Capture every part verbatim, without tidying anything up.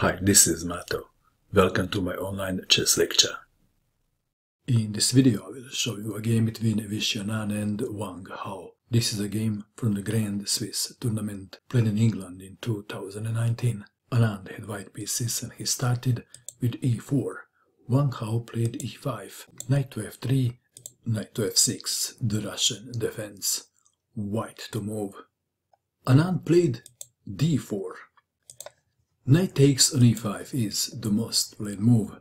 Hi, this is Mato. Welcome to my online chess lecture. In this video I will show you a game between Vishy Anand and Wang Hao. This is a game from the Grand Swiss tournament played in England in two thousand nineteen. Anand had white pieces and he started with e four. Wang Hao played e five, knight to f three, knight to f six, the Russian defense, white to move. Anand played d four. Knight takes on e five is the most played move.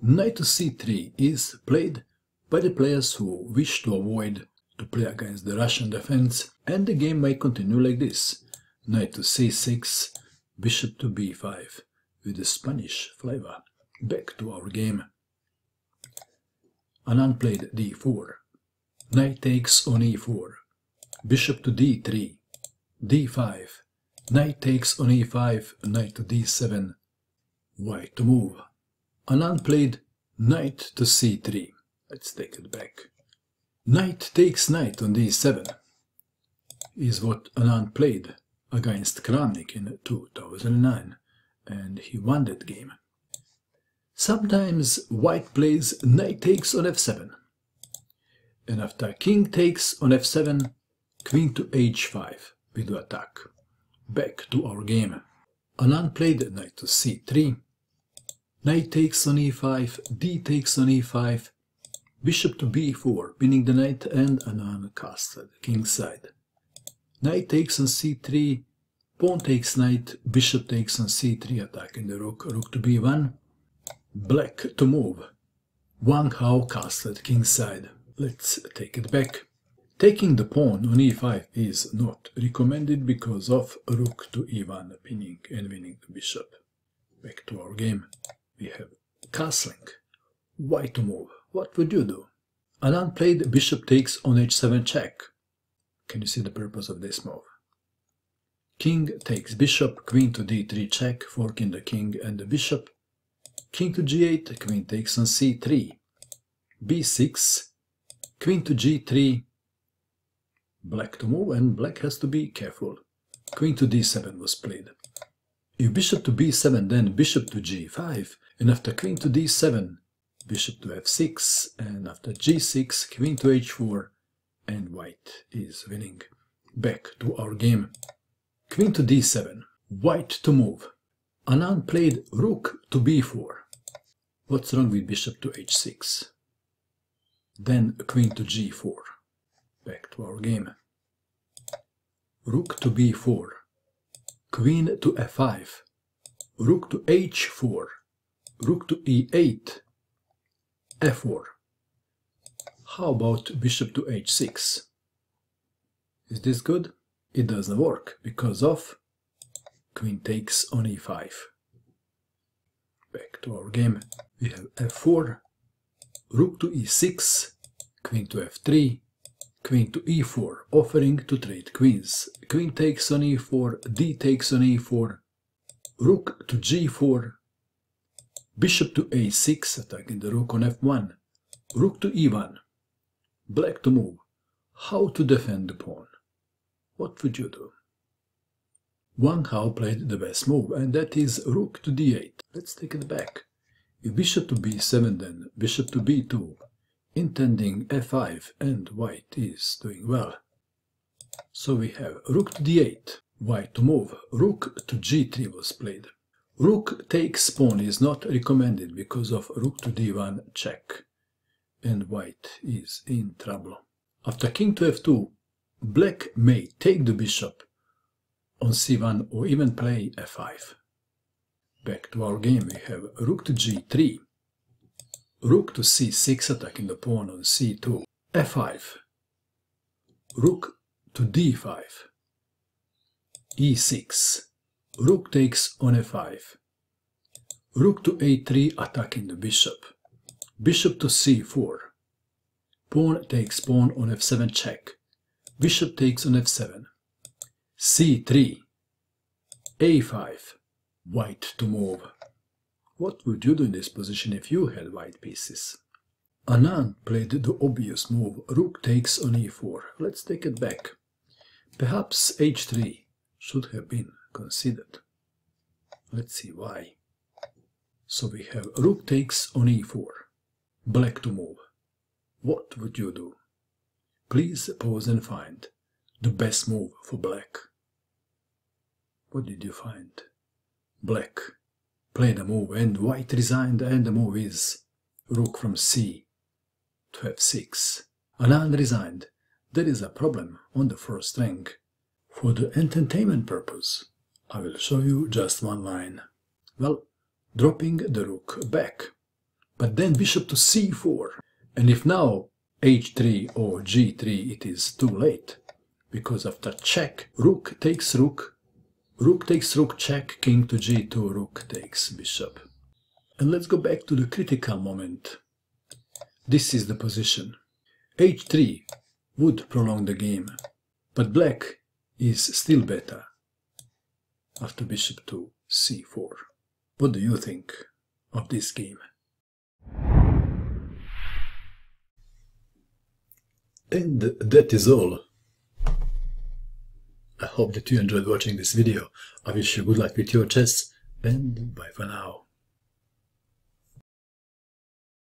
Knight to c three is played by the players who wish to avoid to play against the Russian defense, and the game might continue like this. Knight to c six, bishop to b five, with the Spanish flavor. Back to our game. Anand played d four. Knight takes on e four. Bishop to d three. d five. Knight takes on e five. Knight to d seven. White to move. Anand played knight to c three. Let's take it back. Knight takes knight on d seven is what Anand played against Kramnik in two thousand nine, and he won that game. Sometimes white plays knight takes on f seven, and after king takes on f seven, queen to h five with the attack. Back to our game. Anand played knight to c three, knight takes on e five, d takes on e five, bishop to b four, pinning the knight, and Anand castled king side. Knight takes on c three, pawn takes knight, bishop takes on c three, attacking the rook, rook to b one. Black to move. Wang Hao castled kingside. Let's take it back. Taking the pawn on e five is not recommended because of rook to e one pinning and winning the bishop. Back to our game. We have castling. White to move. What would you do? Anand played bishop takes on h seven check. Can you see the purpose of this move? King takes bishop, queen to d three check, forking the king and the bishop. King to g eight, queen takes on c three, b six, queen to g three, black to move, and black has to be careful. Queen to d seven was played. If bishop to b seven, then bishop to g five, and after queen to d seven, bishop to f six, and after g six, queen to h four, and white is winning. Back to our game. Queen to d seven, white to move. Anand played rook to b four. What's wrong with bishop to h six? Then queen to g four. Back to our game. Rook to b four. Queen to f five. Rook to h four. Rook to e eight. f four. How about bishop to h six? Is this good? It doesn't work because of queen takes on e five. Back to our game. We have f four, rook to e six, queen to f three, queen to e four, offering to trade queens. Queen takes on e four, d takes on e four, rook to g four, bishop to a six, attacking the rook on f one, rook to e one, black to move. How to defend the pawn? What would you do? Wang Hao played the best move, and that is rook to d eight. Let's take it back. If bishop to b seven, then bishop to b two, intending f five, and white is doing well. So we have rook to d eight, white to move, rook to g three was played. Rook takes pawn is not recommended because of rook to d one check, and white is in trouble. After king to f two, black may take the bishop on c one or even play f five. Back to our game. We have rook to g three, rook to c six, attacking the pawn on c two, f five, rook to d five, e six, rook takes on f five, rook to a three, attacking the bishop, bishop to c four, pawn takes pawn on f seven check, bishop takes on f seven, c three, a five, white to move. What would you do in this position if you had white pieces? Anand played the obvious move, rook takes on e four. Let's take it back. Perhaps h three should have been considered. Let's see why. So we have rook takes on e four. Black to move. What would you do? Please pause and find the best move for black. What did you find? Black played a move and white resigned, and the move is rook from c to f six. Anand resigned. There is a problem on the first string. For the entertainment purpose, I will show you just one line. Well, dropping the rook back, but then bishop to c four, and if now h three or g three, it is too late, because after check, rook takes rook, rook takes rook, check, king to g two, rook takes bishop. And let's go back to the critical moment. This is the position. h three would prolong the game, but black is still better after bishop to c four. What do you think of this game? And that is all. I hope that you enjoyed watching this video. I wish you good luck with your chess, and bye for now.